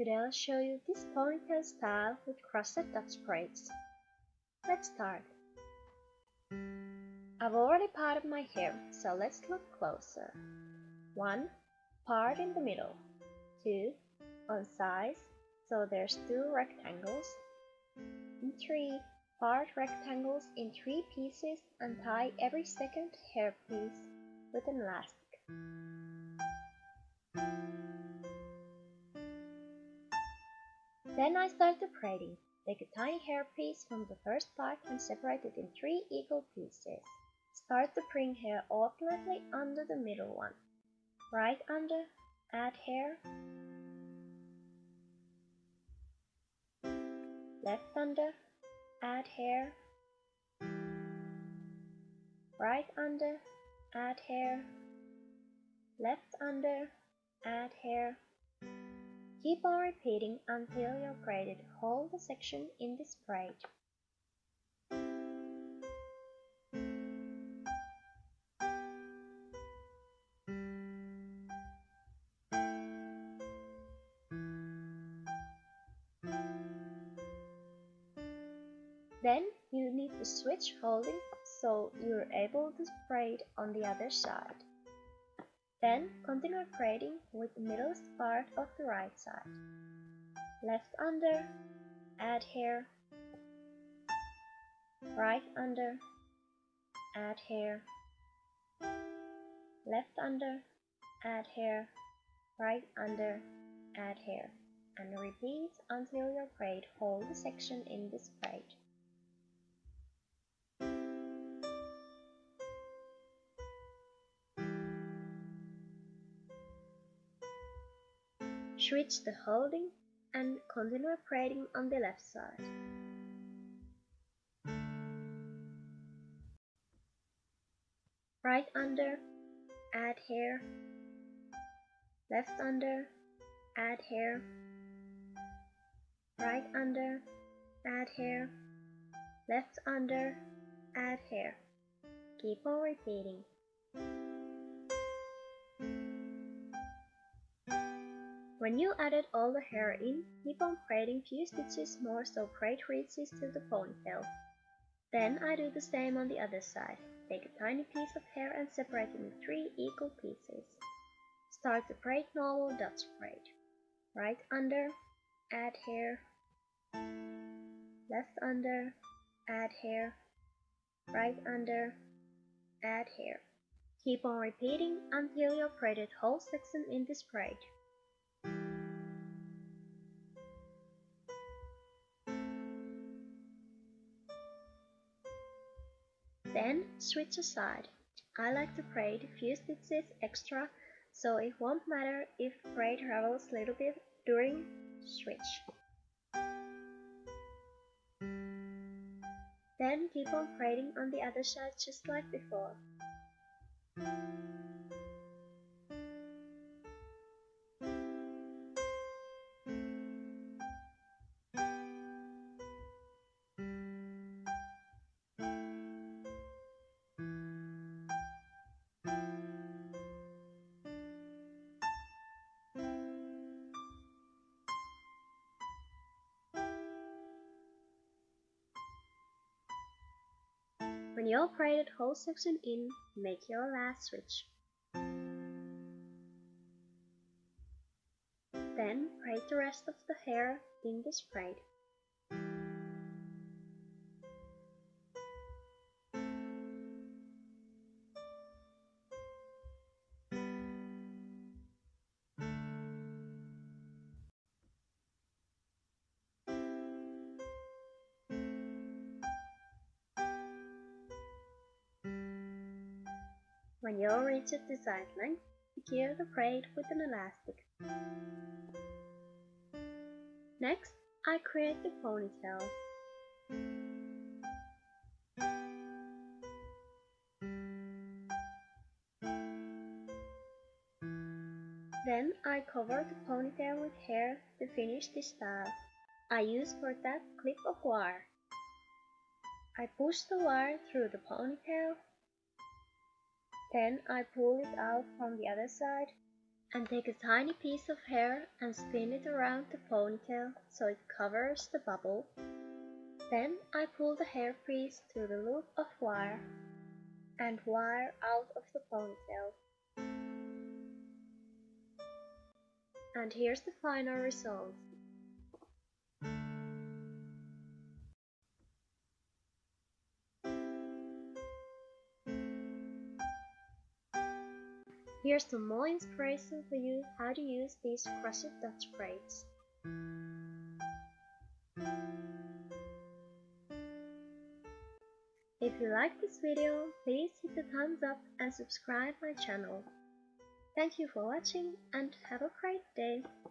Today I'll show you this ponytail style with crusted dot sprays. Let's start. I've already parted my hair, so let's look closer. 1. Part in the middle. 2. On sides, so there's 2 rectangles. And 3. Part rectangles in 3 pieces and tie every second hair piece with an elastic. Then I started braiding. Take a tiny hair piece from the first part and separate it in 3 equal pieces. Start to bring hair alternately under the middle one. Right under, add hair. Left under, add hair. Right under, add hair. Left under, add hair. Keep on repeating until you've braided all the section in this braid. Then you need to switch holding so you're able to braid on the other side. Then continue braiding with the middlest part of the right side. Left under, add hair. Right under, add hair. Left under, add hair. Right under, add hair. And repeat until you braid all the section in this braid. Switch the holding and continue braiding on the left side. Right under, add hair. Left under, add hair. Right under, add hair. Left under, add hair. Keep on repeating. When you added all the hair in, keep on braiding few stitches more so braid reaches to the ponytail. Then I do the same on the other side. Take a tiny piece of hair and separate it in 3 equal pieces. Start to braid normal dot braid. Right under, add hair. Left under, add hair. Right under, add hair. Keep on repeating until you've braided whole section in this braid. Then switch aside. I like to braid a few stitches extra, so it won't matter if braid travels a little bit during switch. Then keep on braiding on the other side just like before. When you've braided whole section in, make your last switch. Then braid the rest of the hair in this braid. When you reach the desired length, secure the braid with an elastic. Next, I create the ponytail. Then I cover the ponytail with hair to finish this style. I use for that clip of wire. I push the wire through the ponytail. Then I pull it out from the other side and take a tiny piece of hair and spin it around the ponytail so it covers the bubble. Then I pull the hairpiece through the loop of wire and wire out of the ponytail. And here's the final result. Here's some more inspiration for you how to use these crushed Dutch braids. If you like this video, please hit the thumbs up and subscribe my channel. Thank you for watching and have a great day!